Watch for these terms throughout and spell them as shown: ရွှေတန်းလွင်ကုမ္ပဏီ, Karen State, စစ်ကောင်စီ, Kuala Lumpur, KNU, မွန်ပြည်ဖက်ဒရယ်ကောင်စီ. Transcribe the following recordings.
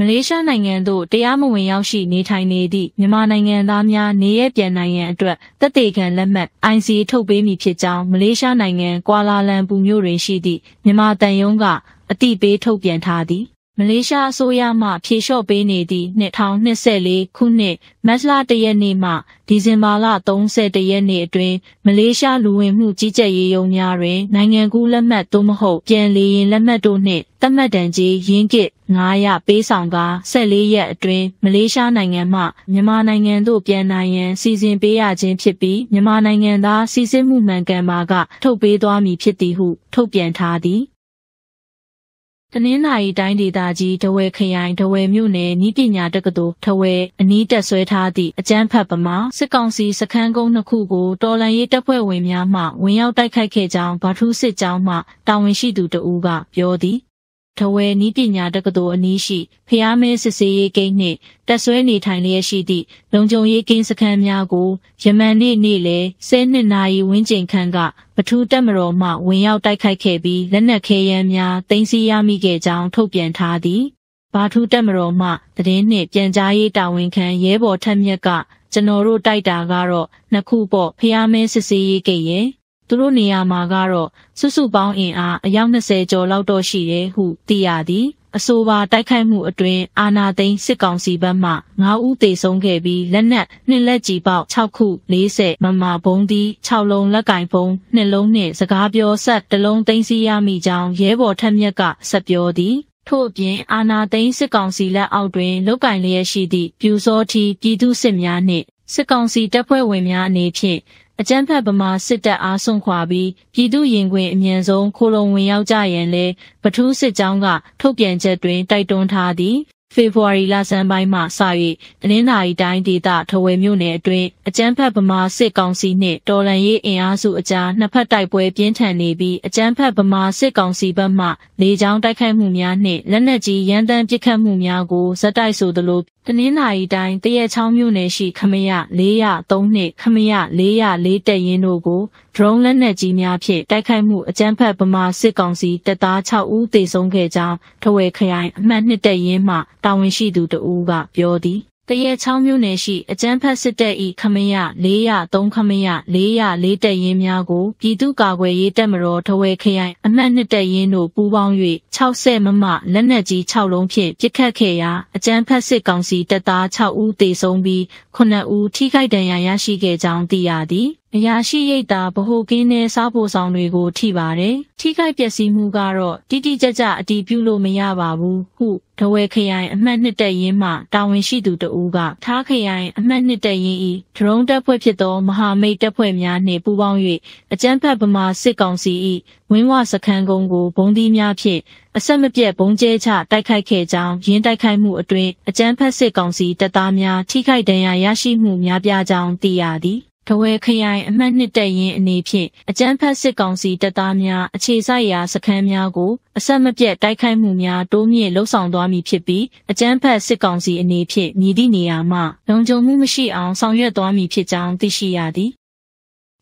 Malaysia နိုင်ငံသို့ တရားမဝင်ရောက်ရှိနေထိုင်နေသည့် မြန်မာနိုင်ငံသားများ နေရပ်ပြန်နိုင်ရန်အတွက် သက်သေခံလက်မှတ် IC ထုတ်ပေးမည်ဖြစ်ကြောင်း Malaysia နိုင်ငံ Kuala Lumpur မြို့တွင်ရှိသည့် မြန်မာသံရုံးက အသိပေးထုတ်ပြန်ထားသည် Malaysia အစိုးရမှ ဖြေလျှော့ပေးနေသည့် 2024 ခုနှစ် မတ်လ 1 ရက်နေ့မှ ဒီဇင်ဘာလ 31 ရက်နေ့အတွင်း Malaysia လူဝင်မှုကြီးကြပ်ရေးရုံးများတွင် နိုင်ငံကူးလက်မှတ် သို့မဟုတ် ပြန်လေယာဉ်လက်မှတ်တို့နှင့် သတ်မှတ်တံကြေး ရင်းဂစ် 500 ပေးဆောင်ကာ 14 ရက်အတွင်း Malaysia နိုင်ငံမှ မြန်မာနိုင်ငံသို့ ပြန်နိုင်ရန် စီစဉ်ပေးရခြင်းဖြစ်ပြီး မြန်မာနိုင်ငံသား စီစစ်မှုမှန်ကန်ပါက ထုတ်ပေးသွားမည်ဖြစ်သည်ဟု ထုတ်ပြန်ထားသည် တနင်္သာရီတိုင်းဒေသကြီး ဒဝယ်ခရိုင် ဒဝယ်မြို့နယ် နည်းပညာတက္ကသိုလ် ဒဝယ် အနီးတပ်ဆွဲထားသည့် အကြမ်းဖက်ဗမာ စစ်ကောင်စီစခန်းကုန်း 2 ခုကို တော်လှန်ရေးတပ်ဖွဲ့ဝင်များမှ ဝင်ရောက်တိုက်ခိုက်ခဲ့ကြောင်း ဗထူးစစ်ကျောင်းမှ တာဝန်ရှိသူတဦးက ပြောသည် ဒဝယ် နည်းပညာတက္ကသိုလ် အနီးရှိ ဘုရားမဲစစ်ဆေးရေးဂိတ်နှင့် တပ်ဆွဲနေထိုင်လျက်ရှိသည့် လုံခြုံရေးကင်းစခန်းများကို ယမန်နေ့ နေ့လယ် 12 နာရီ ဝန်းကျင်ခန့်က ဗထူးတပ်မတော်မှ ဝင်ရောက်တိုက်ခိုက်ခဲ့ပြီး လက်နက်ခဲယမ်းများ သိမ်းဆည်းရမိခဲ့ကြောင်း ထုတ်ပြန်ထားသည် ဗထူးတပ်မတော်မှ သတင်းနှင့် ပြန်ကြားရေးတာဝန်ခံ ရဲဘော်ထက်မြတ်က ကျွန်တော်တို့တိုက်တာကတော့ 2 ခုပေါ့ ဘုရားမဲစစ်ဆေးရေးဂိတ်ရယ် သူတို့နေရာမှာကတော့ စုစုပေါင်းအင်အား အယောက် 20 ကျော်လောက်တော့ရှိတယ်ဟု သိရသည် အဆိုပါတိုက်ခိုက်မှုအတွင်း အာဏာသိမ်းစစ်ကောင်စီဘက်မှ 5 ဦးသေဆုံးခဲ့ပြီး လက်နက် 2 လက်ကျည်ပေါက် 6 ခု 40 မမ ဗုံးသီး 6 လုံး လက်ကိုင်ဖုန်း 2 လုံးနှင့် စကားပြောစက် 1 လုံး သိမ်းဆည်းရမိကြောင်း ရဲဘော်ထက်မြတ်က ဆက်ပြောသည် ထို့အပြင် အာဏာသိမ်းစစ်ကောင်စီလက်အောက်တွင် လုပ်ကိုင်လျက်ရှိသည့် ပြူစောထီး ပြည်သူ့စစ်များနှင့် စစ်ကောင်စီတပ်ဖွဲ့ဝင်များအနေဖြင့် အကြမ်းဖက်ဗမာစစ်တပ်အားစွန့်ခွာပြီး ပြည်သူ့ရင်ခွင်အမြန်ဆုံး ခိုလှုံဝင်ရောက်ကြရန်လည်း ဗထူးစစ်ကျောင်းက ထုတ်ပြန်ချက်တွင် တိုက်တွန်းထားသည် ဖေဖော်ဝါရီလဆန်းပိုင်းမှစ၍ တနင်္သာရီတိုင်းဒေသ ဒဝယ်မြို့နယ်အတွင်း အကြမ်းဖက်ဗမာစစ်ကောင်စီနှင့် တော်လှန်ရေးအင်အားစုအကြား 2 ဖက်တိုက်ပွဲပြင်းထန်နေပြီး အကြမ်းဖက်ဗမာစစ်ကောင်စီဘက်မှ လေကြောင်းတိုက်ခိုက်မှုများနှင့် လက်နက်ကြီးရမ်းသမ်းပစ်ခတ်မှုများကို ဆက်တိုက်ဆိုသလို တနင်္သာရီတိုင်း သရက်ချောင်းမြို့နယ်ရှိ ခမရ 403 နှင့် ခမရ 404 တပ်ရင်းတို့ကို ဒရုန်းလက်နက်ကြီးများဖြင့် တိုက်ခိုက်မှု အကြမ်းဖက်ဗမာစစ်ကောင်စီတပ်သား 6 ဦးသေဆုံးခဲ့ကြောင်း ဒဝယ်ခရိုင် အမှတ် 2 တပ်ရင်းမှ တာဝန်ရှိသူတဦးကပြောသည် တရဲချောင်းမြို့နယ်ရှိ အကြမ်းဖက်စစ်တပ်၏ ခမရ 403 ခမရ 404 တပ်ရင်းများကို ပြည်သူ့ကာကွယ်ရေးတပ်မတော် ဒဝယ်ခရိုင် အမှတ် 2 တပ်ရင်းတို့ ပူးပေါင်း၍ 60 မမ လက်နက်ကြီး 6 လုံးဖြင့် ပစ်ခတ်ခဲ့ရာ အကြမ်းဖက်စစ်ကောင်စီတပ်သား 6 ဦးသေဆုံးပြီး 9 ဦးထိခိုက်ဒဏ်ရာရရှိခဲ့ကြောင်းသိရသည် အရာရှိရိပ်သာဗဟိုကင်းနှဲစားပိုဆောင်တွေကို ထိပါတယ် ထိခိုက်ပျက်စီးမှုကတော့ တိတိကျကျအတည်ပြုလို့မရပါဘူး ဟု ဒဝယ်ခရိုင် အမှတ် 2 တပ်ရင်းမှ တာဝန်ရှိသူတဦးက ထားခရိုင် အမှတ် 2 တပ်ရင်း၏ ဒရုန်းတပ်ဖွဲ့ဖြစ်သော မဟာမိတ်တပ်ဖွဲ့များနှင့် ပူးပေါင်း၍ အကြမ်းဖက်ဗမာစစ်ကောင်စီ၏ ဝင်းဝစခန်းကုန်းကို ဗုံးသီးများဖြင့် အဆက်မပြတ်ဗုံးကျဲချတိုက်ခိုက်ခဲ့ကြောင်း ယင်းတိုက်ခိုက်မှုအတွင်း အကြမ်းဖက်စစ်ကောင်စီတပ်သားများ ထိခိုက်ဒဏ်ရာရရှိမှုများပြားကြောင်းသိရသည် ဒဝယ်ခရိုင် အမှတ် 2 တပ်ရင်းအနေဖြင့် အကြမ်းဖက်စစ်ကောင်စီတပ်သားများ အခြေစိုက်ရာစခန်းများကို အဆက်မပြတ်တိုက်ခိုက်မှုများတိုးမြင့်လုပ်ဆောင်သွားမည်ဖြစ်ပြီး အကြမ်းဖက်စစ်ကောင်စီအနေဖြင့် မည်သည့်နေရာမှ လုံခြုံမှုမရှိအောင်ဆောင်ရွက်သွားမည်ဖြစ်ကြောင်းသိရှိရသည်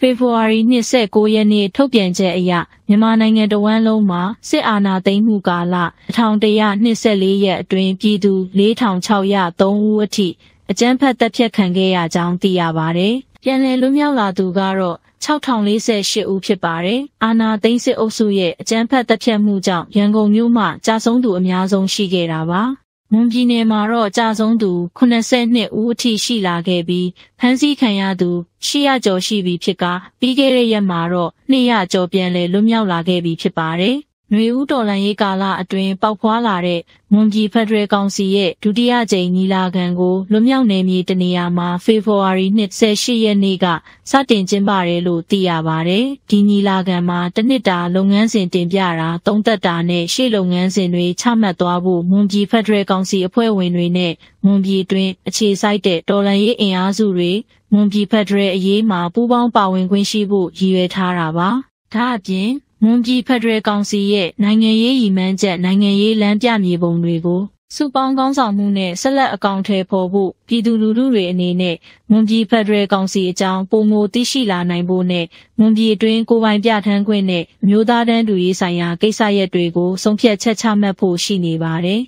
ဖေဖော်ဝါရီ 29 ရက်နေ့ ထုတ်ပြန်ချက်အရ မြန်မာနိုင်ငံတစ်ဝှမ်းလုံးမှာ စစ်အာဏာသိမ်းမှုကာလ 1124 ရက်အတွင်း ပြည်သူ 4603 ဦးအထိ အကြမ်းဖက်တပ်ဖြတ်ခံခဲ့ရကြောင်းသိရပါတယ် ပြန်လည်လွတ်မြောက်လာသူကတော့ 6048 ဦးဖြစ်ပါတယ် အာဏာသိမ်းစစ်အုပ်စုရဲ့ အကြမ်းဖက်တပ်ဖြတ်မှုကြောင့် ရန်ကုန်မြို့မှာ ကျဆုံးသူအများဆုံးရှိခဲ့တာပါ မွန်ပြည်နယ်မှာတော့ ကျဆုံးသူ 92 ဦးအထိရှိလာခဲ့ပြီး ဖမ်းဆီးခံရသူ 800 ကျော်ရှိပြီဖြစ်ကာ ပြီးခဲ့တဲ့ရက်မှာတော့ 200 ကျော်ပြန်လည်လွတ်မြောက်လာခဲ့ပြီဖြစ်ပါတယ် နွေဦးတော်လှန်ရေးကာလအတွင်းပေါက်ဖွားလာတဲ့ မွန်ပြည်ဖက်ဒရယ်ကောင်စီရဲ့ ဒုတိယကြိမ်ညီလာခံကို လွတ်မြောက်နယ်မြေတနေရာမှာ ဖေဖော်ဝါရီ 28 ရက်နေ့က စတင်ကျင်းပတယ်လို့သိရပါတယ် ဒီညီလာခံမှာ တစ်နှစ်တာလုပ်ငန်းစဉ်တင်ပြတာ သုံးသပ်တာနဲ့ ရှေ့လုပ်ငန်းစဉ်တွေချမှတ်သွားဖို့ မွန်ပြည်ဖက်ဒရယ်ကောင်စီအဖွဲ့ဝင်တွေနဲ့ မွန်ပြည်အတွင်းအခြေစိုက်တဲ့ တော်လှန်ရေးအင်အားစုတွေ မွန်ပြည်ဖက်ဒရယ်အရေးမှာ ပူးပေါင်းပါဝင်ခွင့်ရှိဖို့ ရည်ရွယ်ထားတာပါ ဒါ့အပြင် မွန်ပြည်ဖက်ဒရယ်ကောင်စီရဲ့ နိုင်ငံရေးရည်မှန်းချက် နိုင်ငံရေးလမ်းပြမြေပုံတွေကို စုပေါင်းခေါင်းဆောင်မှုနဲ့ ဆက်လက်အကောင်အထည်ဖော်ဖို့ ပြည်သူလူထုတွေအနေနဲ့ မွန်ပြည်ဖက်ဒရယ်ကောင်စီအကြောင်း ပိုမိုသိရှိလာနိုင်ဖို့နဲ့ မွန်ပြည်အတွင်းကိုယ်ပိုင်ပြဌာန်းခွင့်နဲ့ အမျိုးသားတန်းတူရေးဆိုင်ရာကိစ္စရပ်တွေကို ဆုံးဖြတ်ချက်ချမှတ်ဖို့ရှိနေပါတယ်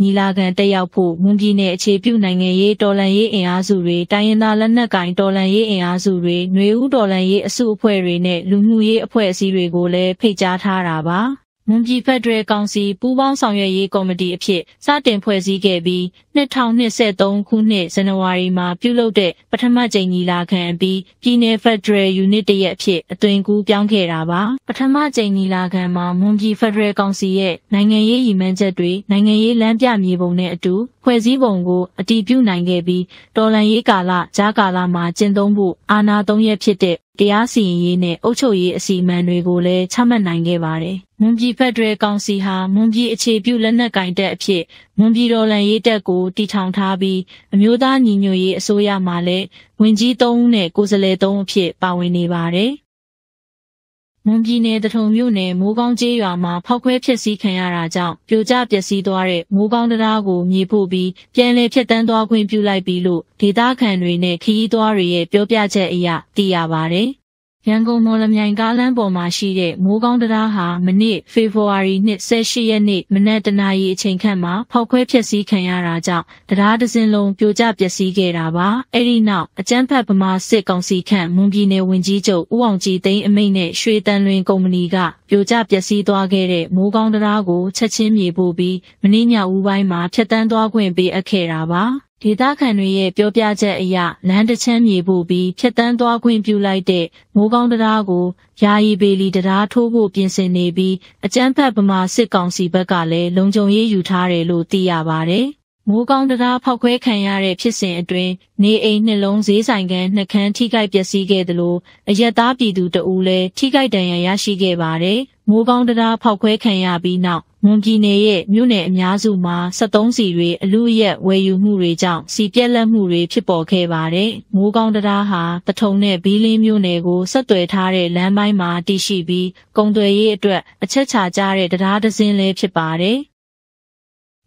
尼拉干带要铺，蒙地内切表南个耶多兰耶阿苏瑞，但因那人那干多兰耶阿苏瑞，内乌多兰耶苏佩瑞内，卢努耶佩西瑞过来配加他喇叭。蒙地派对公司不帮上月一高密地片，三点佩西改变，那场那山东库内生的娃伊嘛表露的，不他妈在尼拉干比，比那派对有那地一片，对古表开喇叭，不他妈在尼拉干嘛蒙地派对公司耶，南个耶移民这对，南个耶两边米崩那度。 ဖွဲ့စည်းပုံကိုအတည်ပြုနိုင်ခဲ့ပြီးတော်လှန်ရေးကာလကြားကာလမှာကျင့်သုံးဖို့အာဏာသိမ်းအုပ်ချုပ်ခဲ့တဲ့စစ်အုပ်စုက 3 ရက်ဖြစ်တဲ့တရားစီရင်ရေးနဲ့အုပ်ချုပ်ရေးအစီအမံတွေကိုလည်းချမှတ်နိုင်ခဲ့ပါတယ်။မွန်ပြည်ဖက်ဒရယ်ကောင်စီရဲ့ မွန်ပြည်အခြေပြုလက်နက်ကိုင်တပ်အဖြစ်မွန်ပြည်တော်လှန်ရေးတပ်ကိုတည်ထောင်ထားပြီးအမျိုးသားညီညွတ်ရေးအစိုးရမှလည်းဝန်ကြီး3 ဦးနဲ့ကိုယ်စားလှယ်3 ဦးအဖြစ်ပါဝင်နေပါတယ်။ မွန်ပြည်နယ်တထုံမြို့နယ်မိုးကောင်းကျေးရွာမှာဖောက်ခွဲဖျက်ဆီးခံရတာကြောင့်ပြိုကျပျက်စီးသွားတဲ့မိုးကောင်းတံတားကိုမြေဖို့ပြီးပြန်လည်ဖြတ်တန်းသွားခွင့်ပြုလိုက်ပြီလို့ဒေသခံတွေနဲ့ခရီးသွားတွေရဲ့ပြောပြချက်အရသိရပါတယ်။ ရန်ကုန်မော်လမြိုင်ကားလမ်းပေါ်မှာရှိတဲ့မိုးကောင်းတံတားဟာမနေ့ဖေဖော်ဝါရီ 2 ရက်နေ့မနက် 1:00 နာရီအချိန်ခန့်မှာဖောက်ခွဲဖျက်ဆီးခံရတာကြောင့်တံတားတစ်စင်းလုံးပြိုကျပျက်စီးခဲ့တာပါ။အဲဒီနောက်အကြမ်းဖက်ဗမာစစ်ကောင်စီခန့်မွန်ပြည်နယ်ဝန်ကြီးချုပ်ဦးအောင်ကြည်သိန်းအမိန့်နဲ့ရွှေတန်းလွင်ကုမ္ပဏီကပြိုကျပျက်စီးသွားခဲ့တဲ့မိုးကောင်းတံတားကိုချက်ချင်းမြေဖို့ပြီးမနေ့ညဦးပိုင်းမှာဖျက်တန်းသွားခွင့်ပေးအပ်ခဲ့တာပါ။ ဒေသခံတွေရဲ့ပြောပြချက်အရလမ်းတစ်ချမ်းမြေဖို့ပြီးဖျက်တန်းသွားခွင့်ပြုလိုက်တဲ့မိုးကောင်းတံတားကိုယာယီဘေလီတံတားထိုးဖို့ပြင်ဆင်နေပြီးအကြမ်းဖက်ဗမာစစ်ကောင်စီဘက်ကလည်းလုံခြုံရေးယူထားတယ်လို့သိရပါတယ်။ မိုးကောင်းတံတားဖောက်ခွဲခံရတဲ့ဖြစ်စဉ်အတွင်းနေအိမ်နှလုံးဈေးဆိုင်က 2 ခန်းထိခိုက်ပျက်စီးခဲ့သလိုအရပ်သားပြည်သူတဦးလည်းထိခိုက်ဒဏ်ရာရရှိခဲ့ပါတယ်။ မိုးကောင်းတံတားဖောက်ခွဲခံရပြီးနောက်မွန်ပြည်နယ်ရဲ့မြို့နယ်အများစုမှာ 73 စီရွေအလူရက်ဝယ်ယူမှုတွေကြောင့်စီပြက်လက်မှုတွေဖြစ်ပေါ်ခဲ့ပါတယ်။ မိုးကောင်းတံတားဟာတထုံနဲ့ဘီလင်းမြို့နယ်ကိုဆက်သွယ်ထားတဲ့လမ်းပိုင်းမှာတည်ရှိပြီးကုန်သွယ်ရေးအတွက်အချက်ချကြတဲ့တံတားတစ်စင်းလည်းဖြစ်ပါတယ်။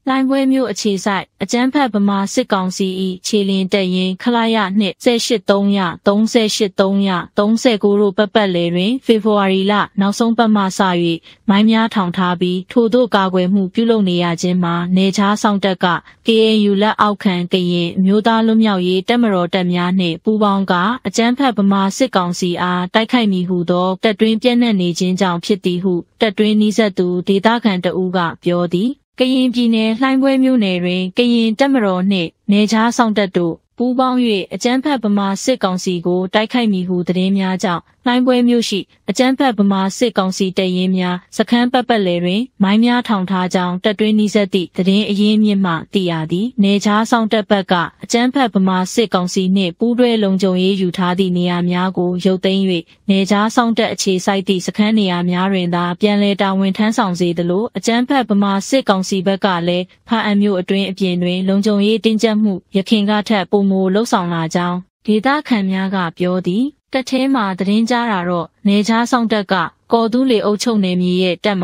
လိုင်ဘွဲမြို့အခြေစိုက်အကြမ်းဖက်ဗမာစစ်ကောင်စီ၏ ခြေလျင်တပ်ရင်းခလာရ 2 8 3 3 8 3 9 တို့ပတ်ပတ်လည်တွင်ဖေဖော်ဝါရီလနောက်ဆုံးပတ်မှစ၍မိုင်းများထောင်ထားပြီးထို့သို့ကာကွယ်မှုပြုလုပ်နေရခြင်းမှာနယ်ခြားစောင့်တပ်က KNU လက်အောက်ခံကရင်အမျိုးသားလူမျိုးရေးတပ်မတော်တပ်များနှင့်ပူးပေါင်းကာအကြမ်းဖက်ဗမာစစ်ကောင်စီအားတိုက်ခိုက်မည်ဟုသောတပ်တွင်းပြန့်နှံ့နေခြင်းကြောင့်ဖြစ်သည်ဟုတပ်တွင်းနီးစပ်သူဒေသခံတဦးကပြောသည် ကရင်ပြည်နယ်လှိုင်းဘွဲမြို့နယ်တွင်ကရင်တပ်မတော်နှင့်နယ်ခြားစောင့်တပ်တို့ပူးပေါင်း၍အကြမ်းဖက်ဗမာစစ်ကောင်စီကိုတိုက်ခိုက်မည်ဟုသတင်းများကြောင့်လှိုင်းဘွဲမြို့ရှိအကြမ်းဖက်ဗမာစစ်ကောင်စီတပ်ရင်းများစခန်းပတ်ပတ်လည်တွင်မိုင်းများထောင်ထားကြောင်းတပ်တွင်းနီးစပ်သည့်သတင်းအရင်းမြစ်မှသိရသည်။နယ်ခြားစောင့်တပ်ဘက်ကအကြမ်းဖက်ဗမာစစ်ကောင်စီနှင့်ပူးတွဲလုံခြုံရေးယူထားသည့်နေရာများကိုရုပ်သိမ်း၍နယ်ခြားစောင့်တပ်အခြေစိုက်သည့်စခန်းနေရာများတွင်သာပြန်လည်တာဝန်ထမ်းဆောင်စေသလို အကြမ်းဖက်ဗမာစစ်ကောင်စီဘက်ကလည်းဖမ်းအမျိုးအတွင်းအပြင်တွင်လုံခြုံရေးတင်းကျပ်မှုယခင်ကထက်ပိုမိုလုပ်ဆောင်လာကြောင်း ဒေသခံများကပြောသည်တထဲမှာသတင်းကြားတာတော့နယ်ခြားစောင့်တပ်များကအကြမ်းဖက်ဗမာ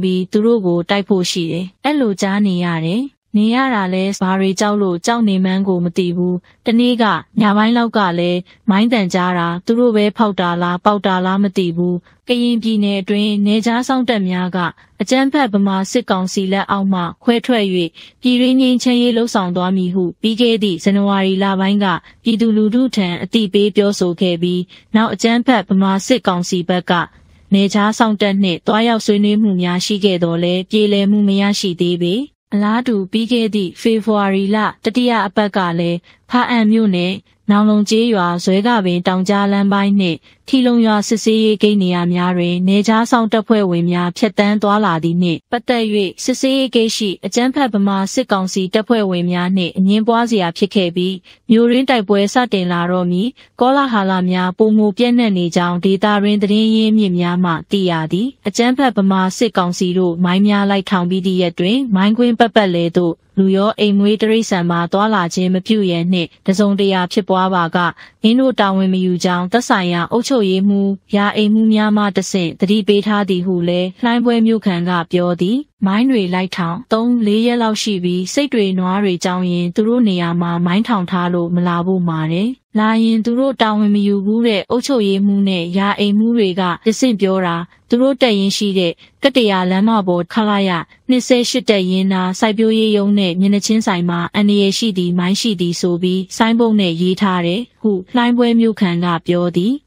စစ်ကောင်စီလက်အောက်မှခွဲထွက်၍ပြည်ရင်းငြိမ်းချမ်းရေးလှုပ်ဆောင်သွားမည်ဟုပြီးခဲ့သည့်ဇန်နဝါရီလပိုင်းကပြည်သူလူထုထံအသိပေးပြောဆိုခဲ့ပြီးနောက်အကြမ်းဖက်ဗမာစစ်ကောင်စီဘက်ကနယ်ခြားစောင့်တပ်နှင့်တွားရောက်ဆွေးနွေးမှုများရှိခဲ့တော်လဲပြည်လည်မှုမရရှိသေးပေ အလားတူပြီးခဲ့သည့်ဖေဖော်ဝါရီလတတိယအပတ်ကလည်းဖားအံမြို့နယ်နောင်လုံကျေးရွာဇွဲကပင်တောင်ကြားလမ်းပိုင်းနှင့်ထီလုံရွာစစ်ဆေးရေးဂိတ်နေရာများတွင်နေကြားစောင့်တပ်ဖွဲ့ဝင်များဖြတ်တန်းသွားလာသည့်နှင့်ပတ်သက်၍စစ်ဆေးရေးဂိတ်ရှိအကြမ်းဖက်ဗမာစစ်ကောင်စီတပ်ဖွဲ့ဝင်များနှင့်အငြင်းပွားစရာဖြစ်ခဲ့ပြီးမြို့ရင်းတိုက်ပွဲစတင်လာတော့မည်ကောလာဟာလာများပုံမူပြန့်နှံ့နေကြောင်းဒေသတွင်းသတင်းရင်းမြစ်များမှသိရသည် လူရောအိမ်မွေးတိရစ္ဆာန်မှာသွားလာခြင်းမပြုရန်နှင့်တစုံတရာဖြစ်ပွားပါကအင်းတို့တာဝန်မယူကြောင်းသက်ဆိုင်ရာအုပ်ချုပ်ရေးမှူးရာအိမ်မှူးများမှတဆင့်သတိပေးထားသည်ဟုလည်း မိုင်းတွေလိုက်ထောင် 3-4 ရက်လောက်ရှိပြီးစိတ်တွေနွားတွေကြောင်းရင်သူတို့နေရာမှာမိုင်းထောင်ထားလို့မလာဖို့မှာတယ် Lion Duro down with you, Mure, Ocho ye mune, ya a murega, the Simbiora, Duro dayin shide, Katia Lamabo, Kalaya, Nise Shitayina, Saibio yone, Ninachin Saima, and ye shidi, my shidi, so be, Saibone ye tare, who, Limewem you can lap your di.